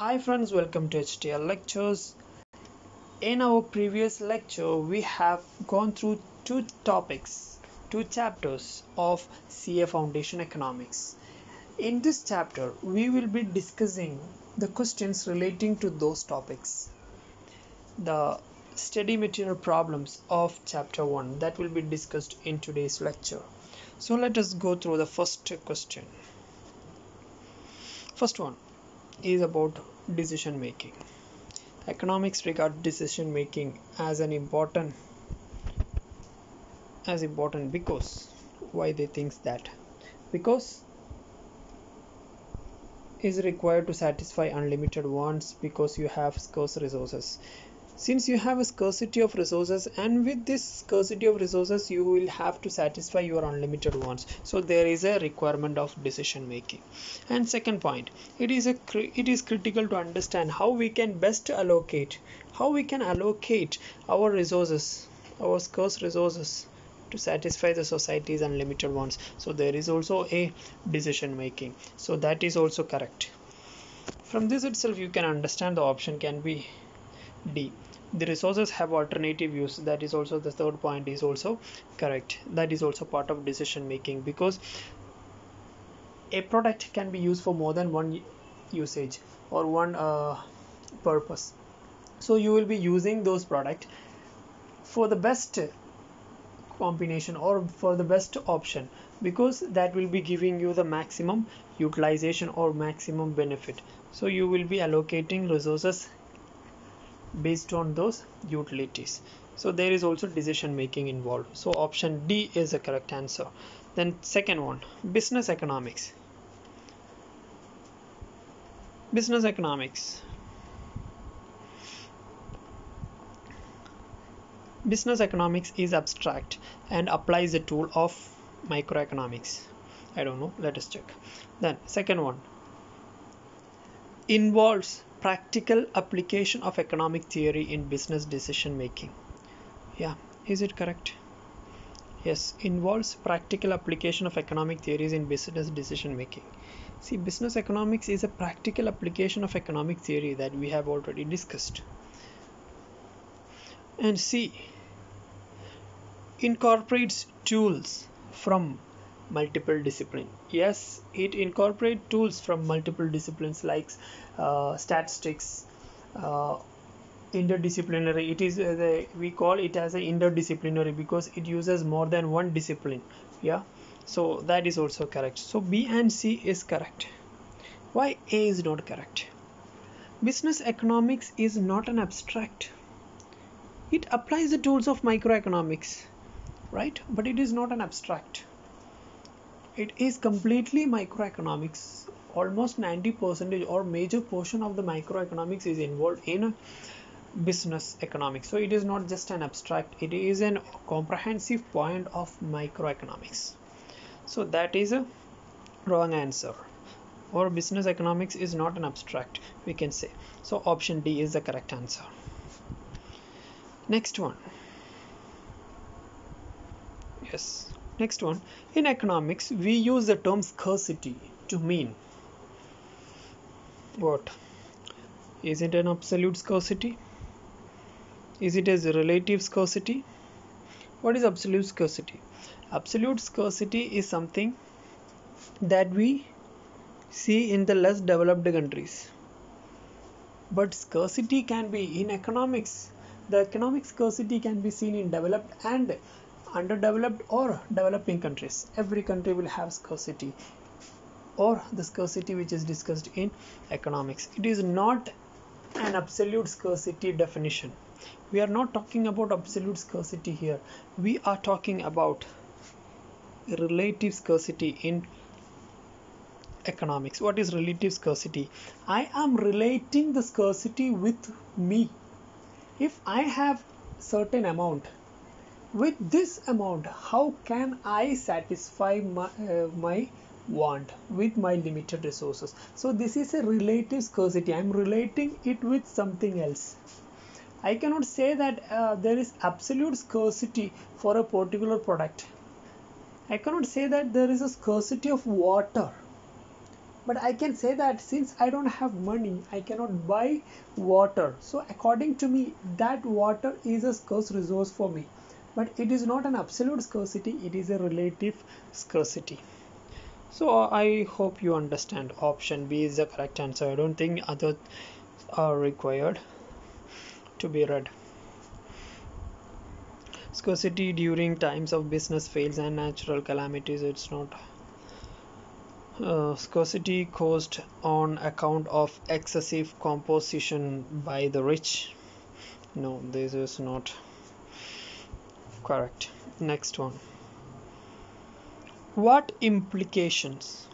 Hi friends, welcome to HDL Lectures. In our previous lecture, we have gone through two chapters of CA Foundation Economics. In this chapter, we will be discussing the questions relating to those topics. The study material problems of chapter 1 that will be discussed in today's lecture. So let us go through the first question. First one is about decision making. Economics regard decision making as an important because why they think that? Because is required to satisfy unlimited wants because you have scarce resources. Since you have a scarcity of resources, and with this scarcity of resources you will have to satisfy your unlimited wants, so there is a requirement of decision making. And second point, it is critical to understand how we can best allocate our resources, our scarce resources, to satisfy the society's unlimited wants. So there is also a decision making, so that is also correct. From this itself you can understand the option can be D. The resources have alternative use, that is also the third point is also correct. That is also part of decision making, because a product can be used for more than one usage or one purpose, so you will be using those products for the best combination or for the best option, because that will be giving you the maximum utilization or maximum benefit. So you will be allocating resources based on those utilities, so there is also decision making involved. So option D is the correct answer. Then second one, business economics. Business economics. Business economics is abstract and applies the tool of microeconomics. I don't know, let us check. Then second one, involves practical application of economic theory in business decision making. Yeah, is it correct? Yes, involves practical application of economic theories in business decision making. See, business economics is a practical application of economic theory that we have already discussed. And C, incorporates tools from multiple discipline. Yes, it incorporates tools from multiple disciplines like statistics, interdisciplinary. It is we call it as an interdisciplinary because it uses more than one discipline. Yeah, so that is also correct. So B and C is correct. Why A is not correct? Business economics is not an abstract. It applies the tools of microeconomics, right? But it is not an abstract. It is completely microeconomics. Almost 90% or major portion of the microeconomics is involved in business economics. So it is not just an abstract, it is a comprehensive point of microeconomics. So that is a wrong answer, or business economics is not an abstract, we can say. So option D is the correct answer. Next one. Yes. Next one, in economics we use the term scarcity to mean what? Is it an absolute scarcity? Is it as a relative scarcity? What is absolute scarcity? Absolute scarcity is something that we see in the less developed countries, but scarcity can be in economics. The economic scarcity can be seen in developed and underdeveloped or developing countries. Every country will have scarcity, or the scarcity which is discussed in economics. It is not an absolute scarcity definition. We are not talking about absolute scarcity here. We are talking about relative scarcity in economics. What is relative scarcity? I am relating the scarcity with me. If I have certain amount, with this amount how can I satisfy my want with my limited resources? So this is a relative scarcity. I am relating it with something else. I cannot say that there is absolute scarcity for a particular product. I cannot say that there is a scarcity of water, but I can say that since I don't have money, I cannot buy water. So according to me, that water is a scarce resource for me. But it is not an absolute scarcity, it is a relative scarcity. So I hope you understand option B is the correct answer. I don't think others are required to be read. Scarcity during times of business fails and natural calamities. It's not scarcity caused on account of excessive composition by the rich. No, this is not correct. Next one. What implications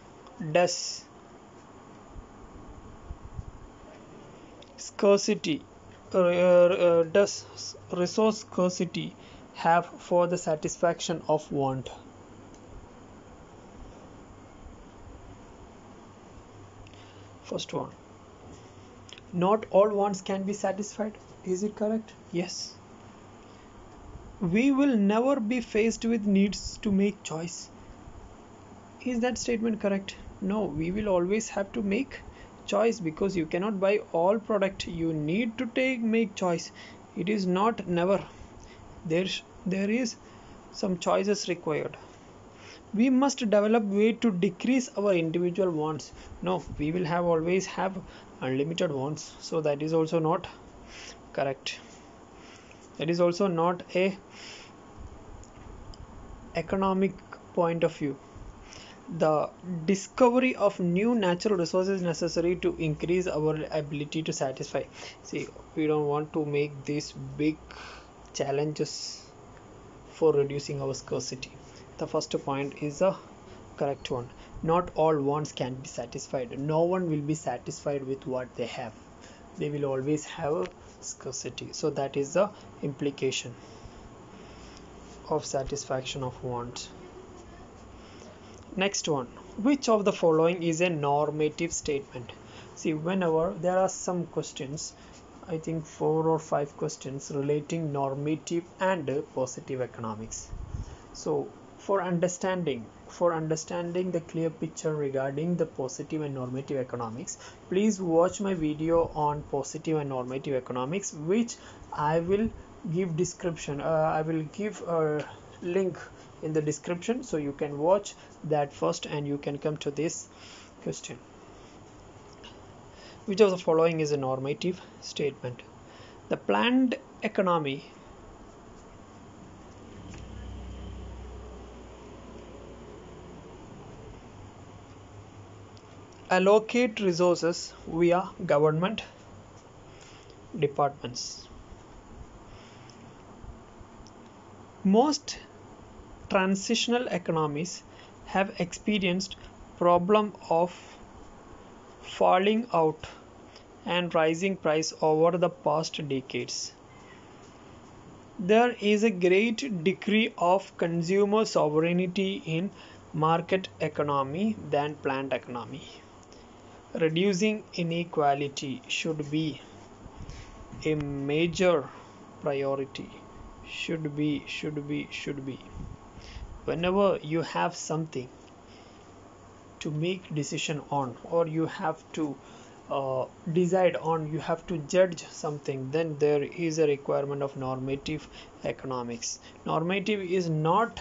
does scarcity does resource scarcity have for the satisfaction of want? First one, not all wants can be satisfied. Is it correct? Yes. We will never be faced with needs to make choice. Is that statement correct? No, we will always have to make choice because you cannot buy all product. You need to make choice. It is not never. There is some choices required. We must develop way to decrease our individual wants. No, we will always have unlimited wants. So that is also not correct. That is also not a economic point of view. The discovery of new natural resources necessary to increase our ability to satisfy. See, we don't want to make these big challenges for reducing our scarcity. The first point is a correct one. Not all wants can be satisfied. No one will be satisfied with what they have. They will always have a scarcity. So that is the implication of satisfaction of wants. Next one. Which of the following is a normative statement? See, whenever there are some questions, I think 4 or 5 questions relating normative and positive economics. So for understanding the clear picture regarding the positive and normative economics, please watch my video on positive and normative economics, which I will give description. I will give a link in the description, so you can watch that first and you can come to this question. Which of the following is a normative statement? The planned economy allocates resources via government departments. Most transitional economies have experienced problem of falling out and rising price over the past decades. There is a great degree of consumer sovereignty in market economy than planned economy. Reducing inequality should be a major priority. Should be. Whenever you have something to make decision on, or you have to decide on, you have to judge something, then there is a requirement of normative economics. Normative is not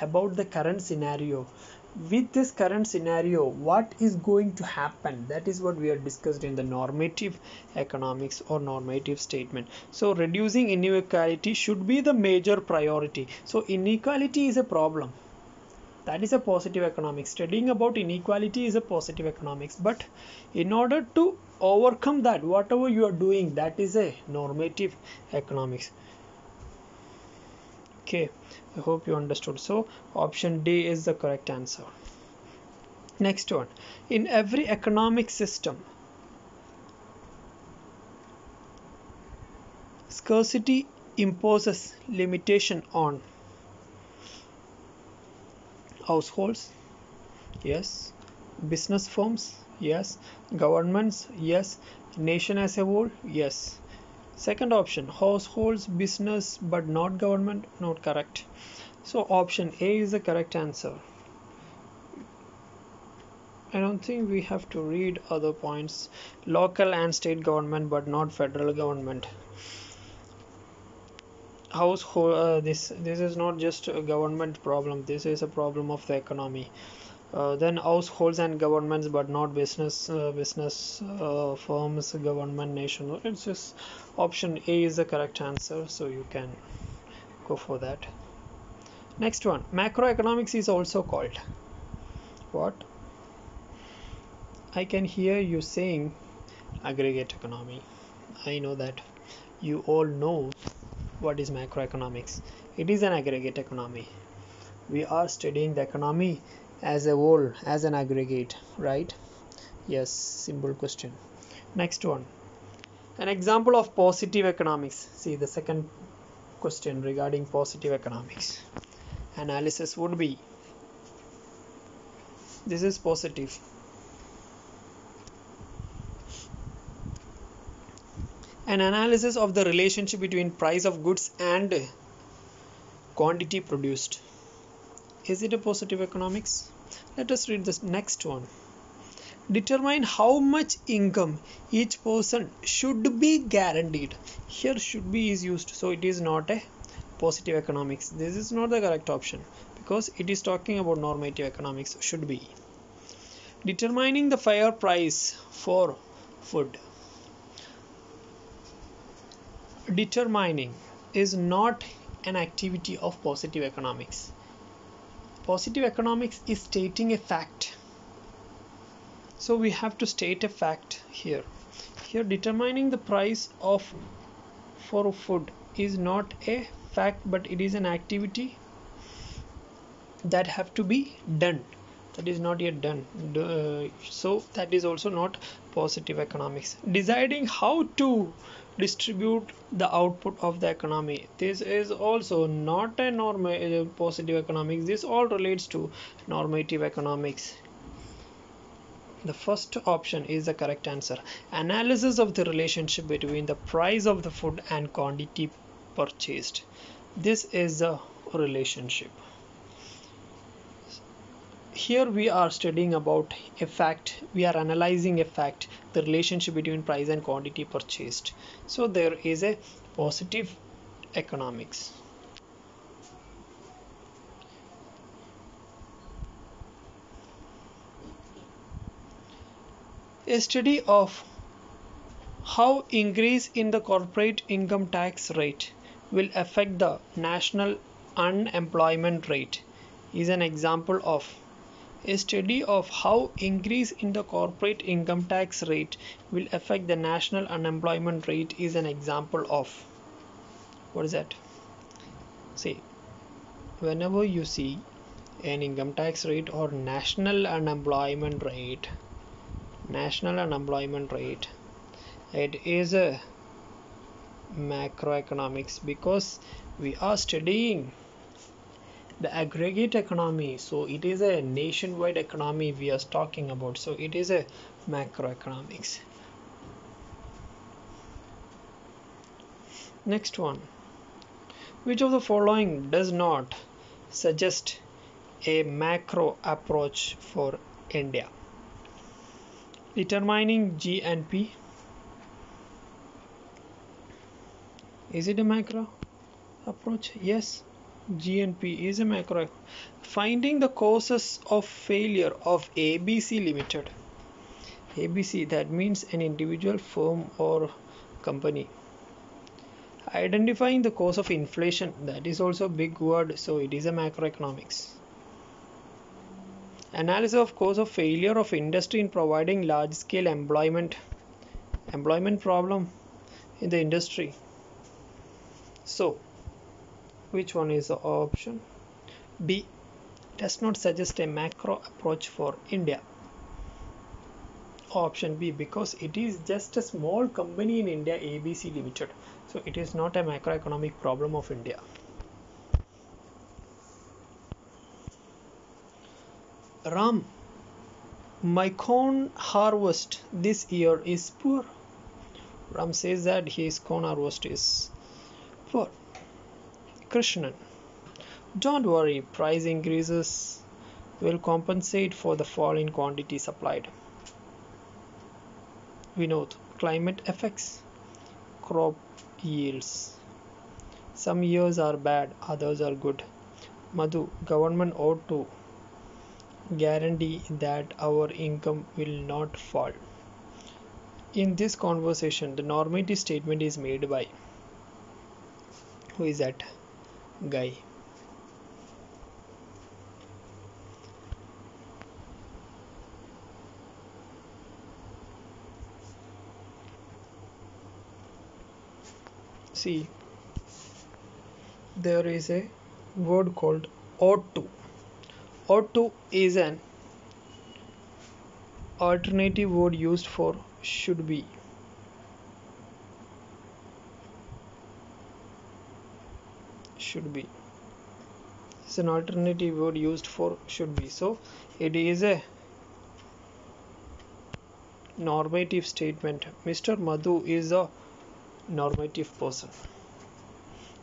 about the current scenario. With this current scenario, what is going to happen? That is what we are discussed in the normative economics or normative statement. So reducing inequality should be the major priority. So inequality is a problem. That is a positive economics. Studying about inequality is a positive economics. But in order to overcome that, whatever you are doing, that is a normative economics. Okay, I hope you understood. So option D is the correct answer. Next one. In every economic system, scarcity imposes limitation on households. Yes. Business firms. Yes. Governments. Yes. Nation as a whole. Yes. Second option, households, business, but not government, not correct. So option A is the correct answer. I don't think we have to read other points. Local and state government, but not federal government. Household. This is not just a government problem. This is a problem of the economy. Then households and governments, but not business firms, government, national. It's just option A is the correct answer, so you can go for that. Next one, macroeconomics is also called what? I can hear you saying aggregate economy. I know that you all know what is macroeconomics. It is an aggregate economy. We are studying the economy as a whole, as an aggregate, right? Yes, simple question. Next one, an example of positive economics. See the second question regarding positive economics. Analysis would be, this is positive. An analysis of the relationship between price of goods and quantity produced. Is it a positive economics? Let us read this next one. Determine how much income each person should be guaranteed. Here should be is used, so it is not a positive economics. This is not the correct option because it is talking about normative economics. Should be determining the fair price for food. Determining is not an activity of positive economics. Positive economics is stating a fact. So we have to state a fact here. Here determining the price of for food is not a fact, but it is an activity that have to be done. That is not yet done. So that is also not positive economics. Deciding how to distribute the output of the economy. This is also not a positive economics. This all relates to normative economics. The first option is the correct answer. Analysis of the relationship between the price of the food and quantity purchased. This is the relationship. Here we are studying about a fact. We are analyzing a fact, the relationship between price and quantity purchased. So there is a positive economics. A study of how increase in the corporate income tax rate will affect the national unemployment rate is an example of. A study of how increase in the corporate income tax rate will affect the national unemployment rate is an example of. What is that? See, whenever you see an income tax rate or national unemployment rate, it is a macroeconomics because we are studying the aggregate economy. So it is a nationwide economy we are talking about, so it is a macroeconomics. Next one, which of the following does not suggest a macro approach for India? Determining GNP. Is it a macro approach? Yes, GNP is a macro. Finding the causes of failure of ABC Limited. ABC, that means an individual, firm or company. Identifying the cause of inflation. That is also a big word, so it is a macroeconomics. Analysis of cause of failure of industry in providing large-scale employment. Employment problem in the industry. So, which one is the option? B, does not suggest a macro approach for India. Option B, because it is just a small company in India, ABC Limited. So it is not a macroeconomic problem of India. Ram, my corn harvest this year is poor. Ram says that his corn harvest is poor. Krishnan, don't worry, price increases will compensate for the fall in quantity supplied. We know climate effects, crop yields. Some years are bad, others are good. Madhu, government ought to guarantee that our income will not fall. In this conversation, the normative statement is made by who is that guy? See, there is a word called ought to. Ought to is an alternative word used for should be. Should be. It's an alternative word used for should be. So it is a normative statement. Mr. Madhu is a normative person.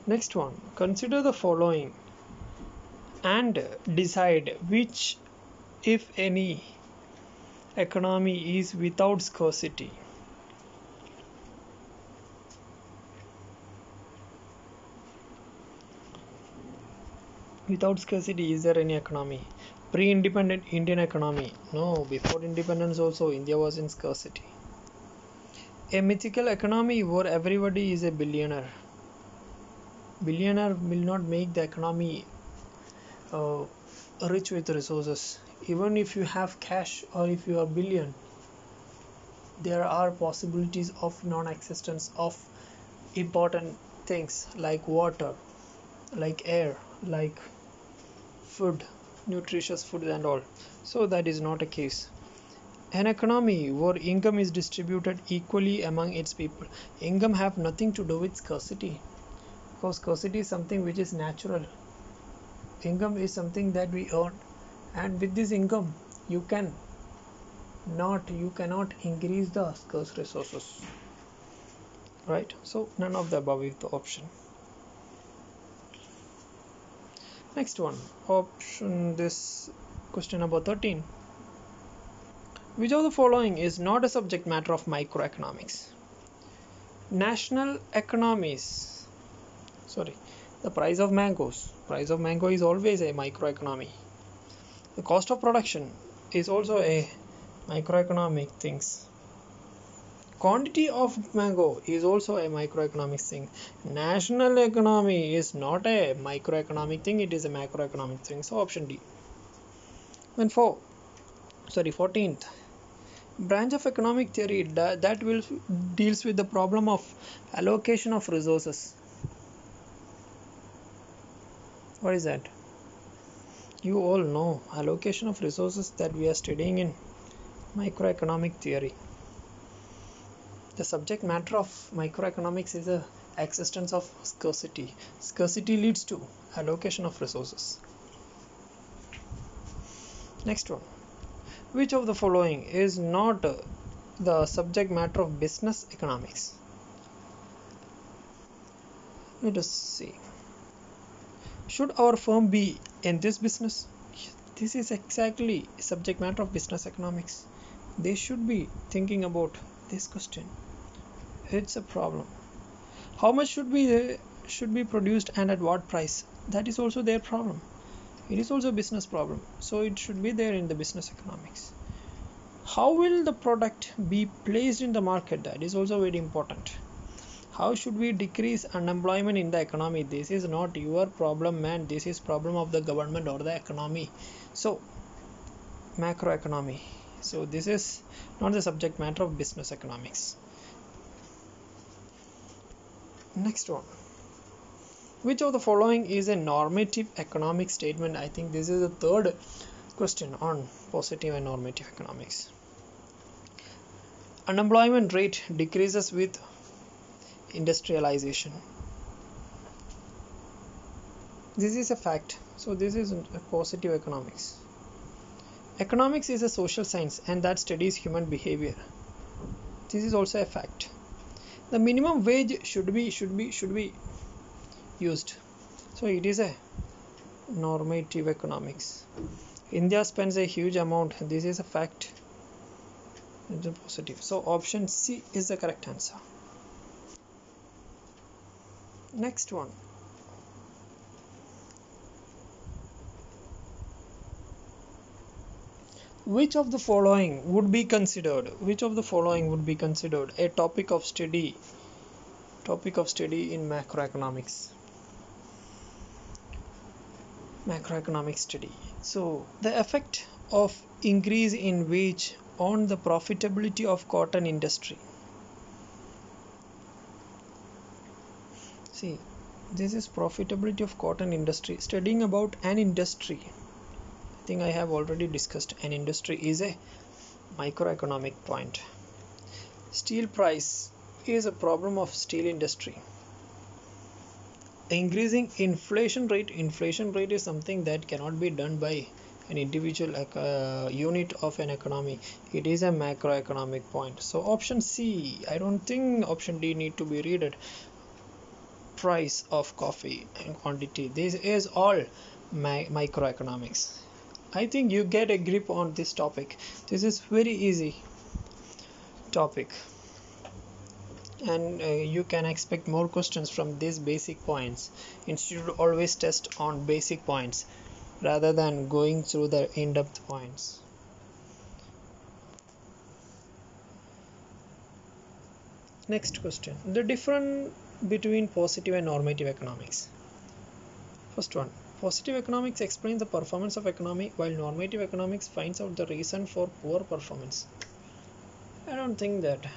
Next one. Consider the following and decide which, if any, economy is without scarcity. Without scarcity, is there any economy? Pre-independent Indian economy. No, before independence also India was in scarcity. A mythical economy where everybody is a billionaire. Billionaire will not make the economy rich with resources. Even if you have cash or if you are billion, there are possibilities of non-existence of important things like water, like air, like food, nutritious food and all. So that is not a case. An economy where income is distributed equally among its people. Income have nothing to do with scarcity, because scarcity is something which is natural. Income is something that we earn, and with this income you cannot increase the scarce resources, right? So none of the above is the option. Next one, option this question number 13. Which of the following is not a subject matter of microeconomics? National economies. Sorry, the price of mangoes. Price of mango is always a microeconomy. The cost of production is also a microeconomic things. Quantity of mango is also a microeconomic thing. National economy is not a microeconomic thing, it is a macroeconomic thing. So option D. Then 14th. Branch of economic theory that will deals with the problem of allocation of resources. What is that? You all know allocation of resources that we are studying in microeconomic theory. The subject matter of microeconomics is the existence of scarcity. Scarcity leads to allocation of resources. Next one. Which of the following is not the subject matter of business economics? Let us see. Should our firm be in this business? This is exactly subject matter of business economics. They should be thinking about this question. It's a problem. How much should be produced and at what price? That is also their problem. It is also a business problem. So it should be there in the business economics. How will the product be placed in the market? That is also very important. How should we decrease unemployment in the economy? This is not your problem, man. This is problem of the government or the economy. So, macroeconomy. So, this is not the subject matter of business economics. Next one. Which of the following is a normative economic statement? I think this is the third question on positive and normative economics. Unemployment rate decreases with industrialization. This is a fact. So this is a positive economics. Economics is a social science and that studies human behavior. This is also a fact. The minimum wage should be used. So it is a normative economics. India spends a huge amount. This is a fact. It's a positive. So option C is the correct answer. Next one. Which of the following would be considered? Which of the following would be considered a topic of study? Topic of study in macroeconomics. Macroeconomic study. So the effect of increase in wage on the profitability of cotton industry. See, this is profitability of cotton industry. Studying about an industry. I think I have already discussed an industry is a microeconomic point. Steel price is a problem of steel industry. Increasing inflation rate. Inflation rate is something that cannot be done by an individual unit of an economy. It is a macroeconomic point. So option C, I don't think option D need to be read. Price of coffee and quantity. This is all microeconomics. I think you get a grip on this topic. This is very easy topic. And you can expect more questions from these basic points. Institute always test on basic points rather than going through the in-depth points. Next question. The difference between positive and normative economics. First one. Positive economics explains the performance of economy, while normative economics finds out the reason for poor performance. I don't think that.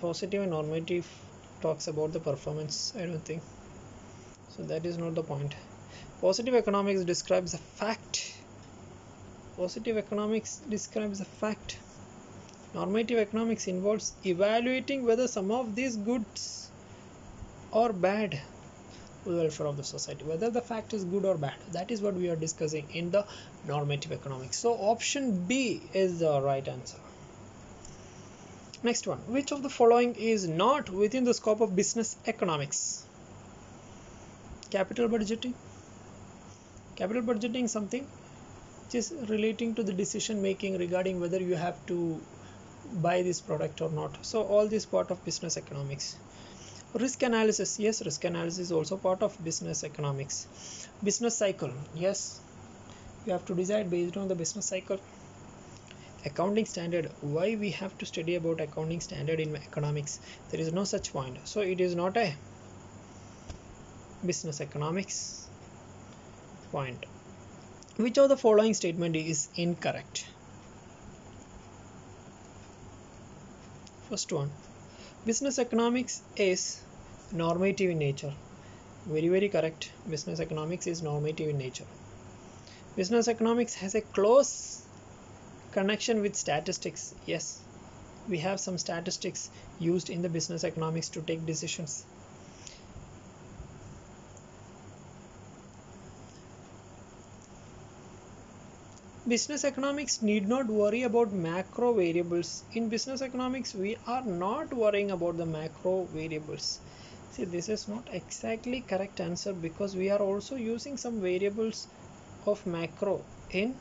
Positive and normative talks about the performance. I don't think. So that is not the point. Positive economics describes a fact. Positive economics describes a fact. Normative economics involves evaluating whether some of these goods or bad for the welfare of the society, whether the fact is good or bad. That is what we are discussing in the normative economics. So option B is the right answer. Next one. Which of the following is not within the scope of business economics? Capital budgeting. Capital budgeting is something which is relating to the decision making regarding whether you have to buy this product or not. So all this part of business economics. Risk analysis. Yes, risk analysis is also part of business economics. Business cycle. Yes, you have to decide based on the business cycle. Accounting standard. Why we have to study about accounting standard in economics? There is no such point. So it is not a business economics point. Which of the following statement is incorrect? First one. Business economics is normative in nature. Very correct. Business economics is normative in nature. Business economics has a close connection with statistics. Yes, we have some statistics used in the business economics to take decisions. Business economics need not worry about macro variables. In business economics, we are not worrying about the macro variables. See, this is not exactly correct answer because we are also using some variables of macro in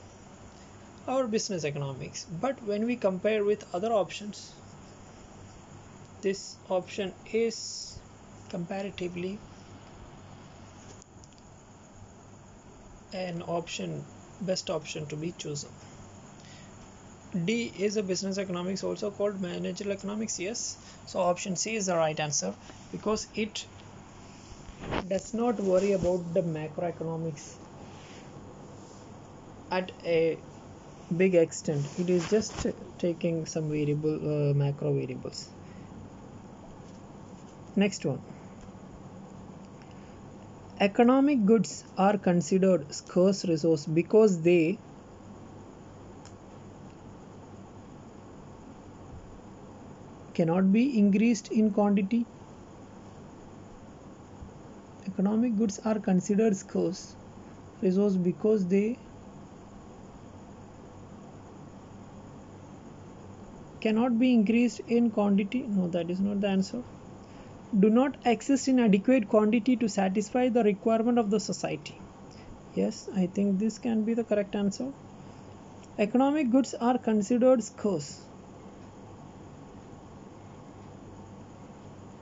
our business economics. But when we compare with other options, this option is comparatively an option. Best option to be chosen. D is a business economics, also called managerial economics. Yes, so option C is the right answer because it does not worry about the macroeconomics at a big extent. It is just taking some variable macro variables. Next one. Economic goods are considered scarce resource because they cannot be increased in quantity. Economic goods are considered scarce resource because they cannot be increased in quantity. No, that is not the answer. Do not exist in adequate quantity to satisfy the requirement of the society. Yes, I think this can be the correct answer. Economic goods are considered scarce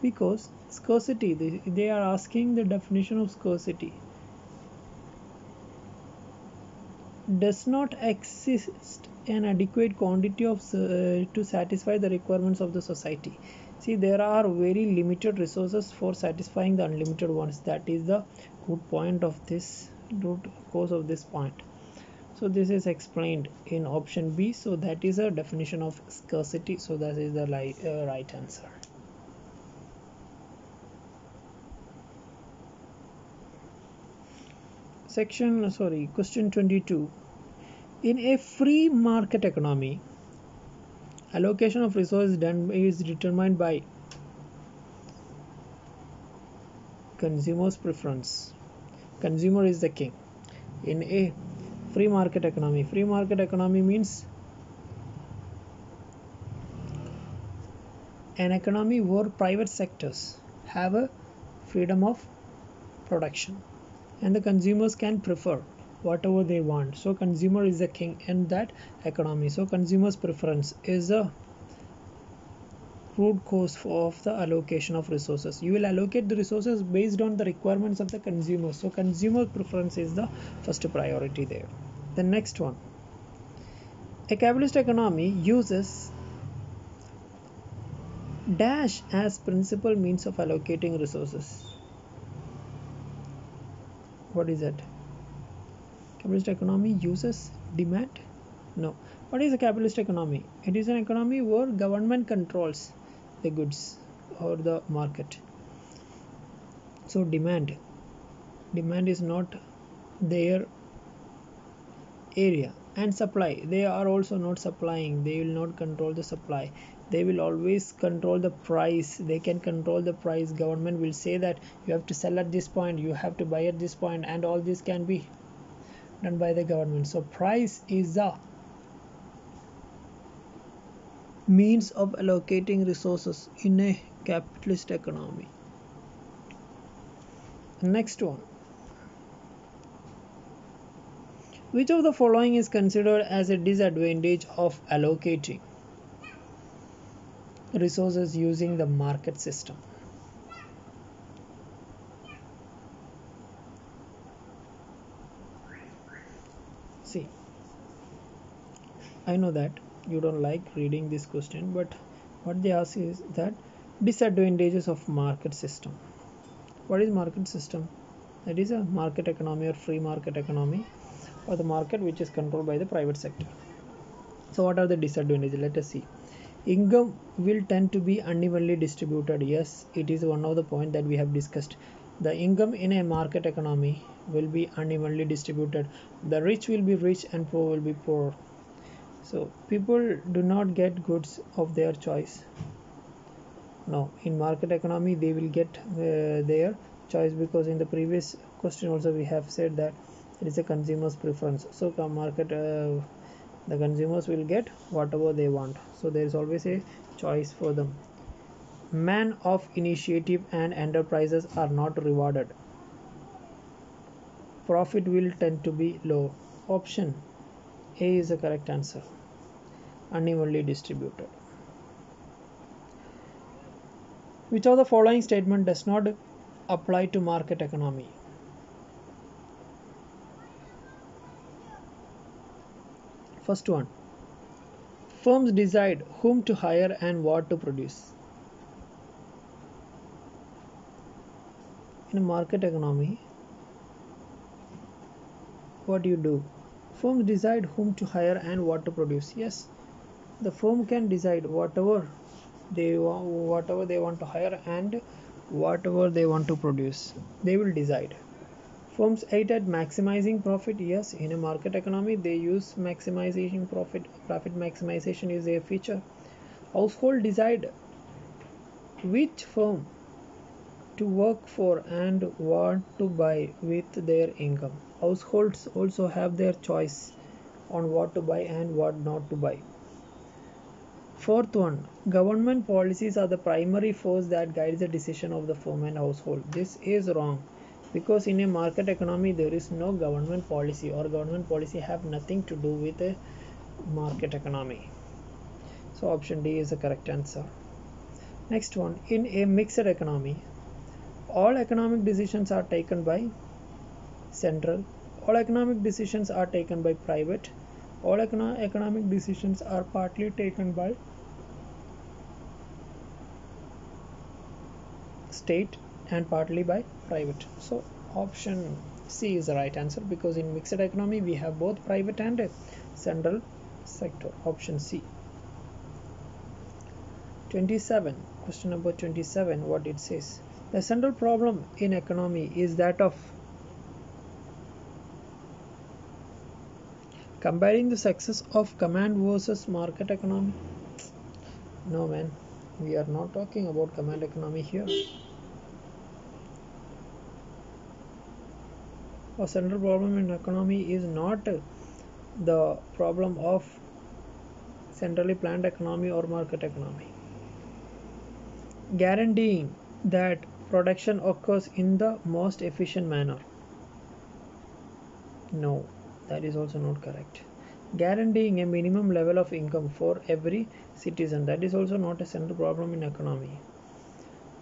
because scarcity, they are asking the definition of scarcity, does not exist an adequate quantity of to satisfy the requirements of the society. See, there are very limited resources for satisfying the unlimited ones. That is the root cause of this point. So this is explained in option B. So that is a definition of scarcity. So that is the right answer. Question 22. In a free market economy, allocation of resources is determined by consumer's preference. Consumer is the king in a free market economy. Free market economy means an economy where private sectors have a freedom of production, and the consumers can prefer whatever they want. So consumer is the king in that economy. So consumer's preference is a root cause of the allocation of resources. You will allocate the resources based on the requirements of the consumer. So consumer preference is the first priority there. The next one. A capitalist economy uses dash as principal means of allocating resources. What is it? Capitalist economy uses demand? No. What is a capitalist economy? It is an economy where government controls the goods or the market. So demand. Demand is not their area. And supply. They are also not supplying. They will not control the supply. They will always control the price. They can control the price. Government will say that you have to sell at this point, you have to buy at this point, and all this can be done by the government. So price is the means of allocating resources in a capitalist economy. Next one. Which of the following is considered as a disadvantage of allocating resources using the market system? See, I know that you don't like reading this question, but what they ask is that disadvantages of market system. What is market system? That is a market economy or free market economy, or the market which is controlled by the private sector. So what are the disadvantages? Let us see. Income will tend to be unevenly distributed. Yes, it is one of the points that we have discussed. The income in a market economy will be unevenly distributed. The rich will be rich and poor will be poor. So people do not get goods of their choice. No, in market economy they will get their choice, because in the previous question also we have said that it is a consumer's preference. So the consumers will get whatever they want. So there is always a choice for them. Men of initiative and enterprises are not rewarded. Profit will tend to be low. Option A is the correct answer. Unevenly distributed. Which of the following statement does not apply to market economy? First one. Firms decide whom to hire and what to produce. In a market economy, what do you do? Firms decide whom to hire and what to produce. Yes, the firm can decide whatever they want to hire and whatever they want to produce. They will decide. Firms aid at maximizing profit. Yes, in a market economy, they use maximization profit. Profit maximization is a feature. Households decide which firm to work for and what to buy with their income. Households also have their choice on what to buy and what not to buy. Fourth one, government policies are the primary force that guides the decision of the firm and household. This is wrong. because in a market economy there is no government policy, or government policy have nothing to do with a market economy. So option D is the correct answer. Next one, in a mixed economy, all economic decisions are taken by central, all economic decisions are taken by private, all economic decisions are partly taken by state and partly by private. So option C is the right answer, because in mixed economy we have both private and central sector. Option C. 27, question number 27, what it says: the central problem in economy is that of comparing the success of command versus market economy. No man, we are not talking about command economy here. Our central problem in economy is not the problem of centrally planned economy or market economy. Guaranteeing that production occurs in the most efficient manner. No, that is also not correct. Guaranteeing a minimum level of income for every citizen, that is also not a central problem in economy.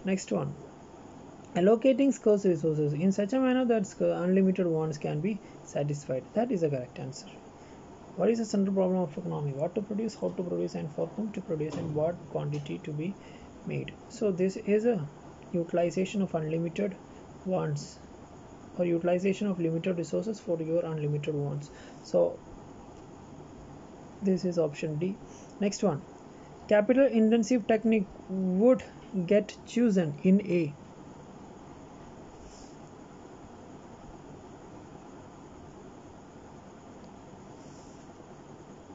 Next one, allocating scarce resources in such a manner that unlimited wants can be satisfied, that is the correct answer. What is the central problem of economy? What to produce, how to produce, and for whom to produce, and what quantity to be made. So this is a utilization of unlimited wants, or utilization of limited resources for your unlimited wants. So this is option D. Next one, capital intensive technique would get chosen in A.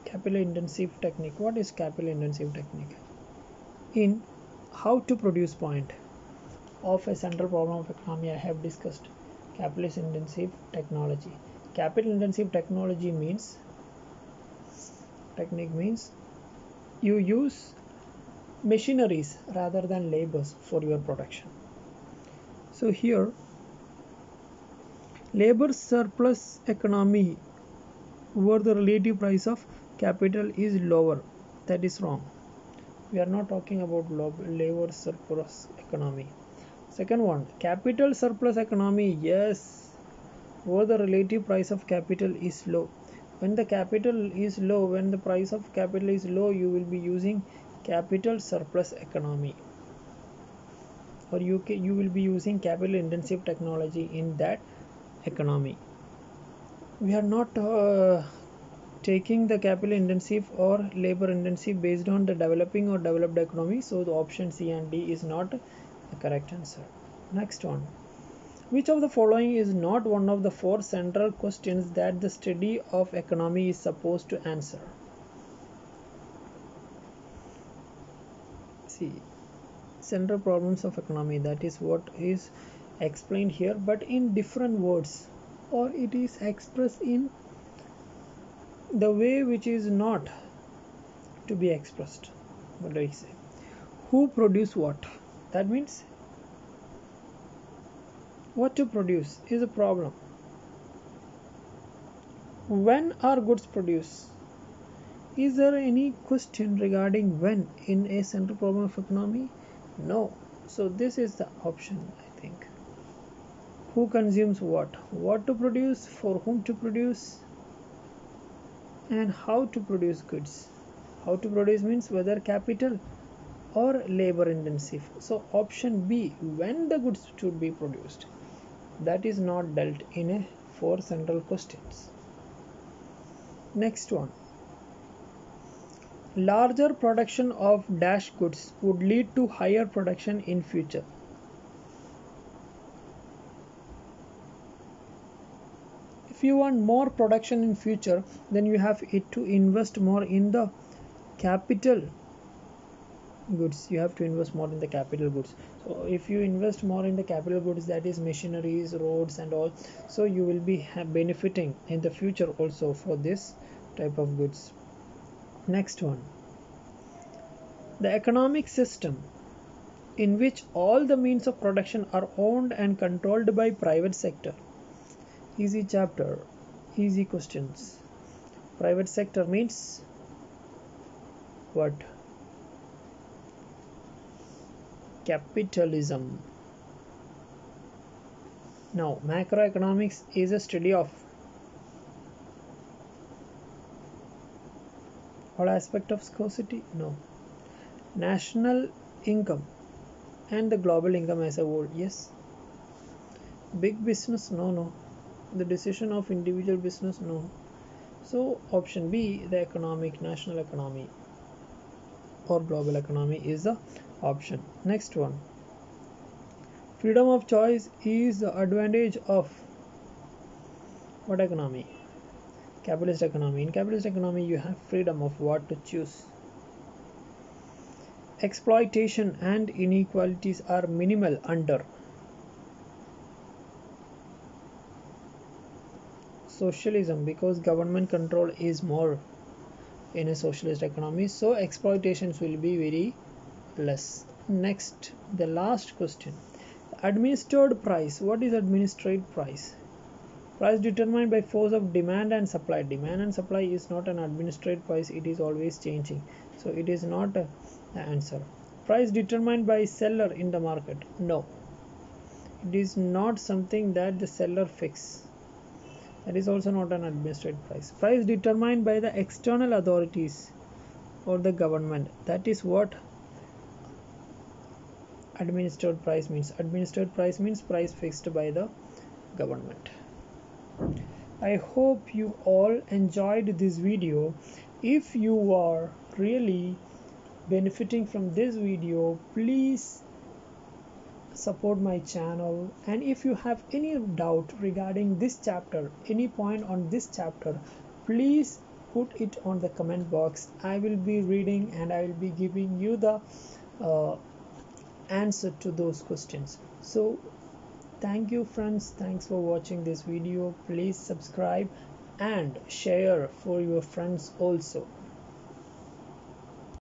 Capital intensive technique. What is capital intensive technique? In how to produce point of a central problem of economy, I have discussed capital intensive technology. Capital intensive technology means, technique means, you use machineries rather than labors for your production. So here labor surplus economy where the relative price of capital is lower, that is wrong. We are not talking about labor surplus economy. Second one, capital surplus economy, yes, where the relative price of capital is low. When the capital is low, when the price of capital is low, you will be using capital surplus economy, or you will be using capital intensive technology in that economy. We are not taking the capital intensive or labor intensive based on the developing or developed economy. So the option C and D is not the correct answer. Next one, which of the following is not one of the four central questions that the study of economy is supposed to answer? See, central problems of economy, that is what is explained here, but in different words, or it is expressed in the way which is not to be expressed. What do I say? Who produce what? That means what to produce is a problem. When are goods produced? Is there any question regarding when in a central problem of economy? No. So this is the option, I think. Who consumes what to produce, for whom to produce, and how to produce goods. How to produce means whether capital or labor intensive. So option B, when the goods should be produced, that is not dealt in a four central questions. Next one, larger production of dash goods would lead to higher production in future. If you want more production in future, then you have to invest more in the capital goods. You have to invest more in the capital goods. So if you invest more in the capital goods, that is machineries, roads and all, so you will be benefiting in the future also for this type of goods. Next one, the economic system in which all the means of production are owned and controlled by private sector. Easy chapter, easy questions. Private sector means what? Capitalism. Now, macroeconomics is a study of what aspect of scarcity? No. National income and the global income as a whole. Yes. Big business? No, no. The decision of individual business? No. So option B, the economic, national economy or global economy is the option. Next one. Freedom of choice is the advantage of what economy? Capitalist economy. In capitalist economy, you have freedom of what to choose. Exploitation and inequalities are minimal under socialism because government control is more in a socialist economy. So exploitations will be very less. Next, the last question. Administered price. What is administered price? Price determined by force of demand and supply. Demand and supply is not an administered price. It is always changing. So it is not the answer. Price determined by seller in the market. No. It is not something that the seller fixes. That is also not an administered price. Price determined by the external authorities or the government. That is what administered price means. Administered price means price fixed by the government. I hope you all enjoyed this video. If you are really benefiting from this video, please support my channel. And if you have any doubt regarding this chapter, any point on this chapter, please put it on the comment box. I will be reading and I will be giving you the answer to those questions. So thank you friends, thanks for watching this video. Please subscribe and share for your friends also.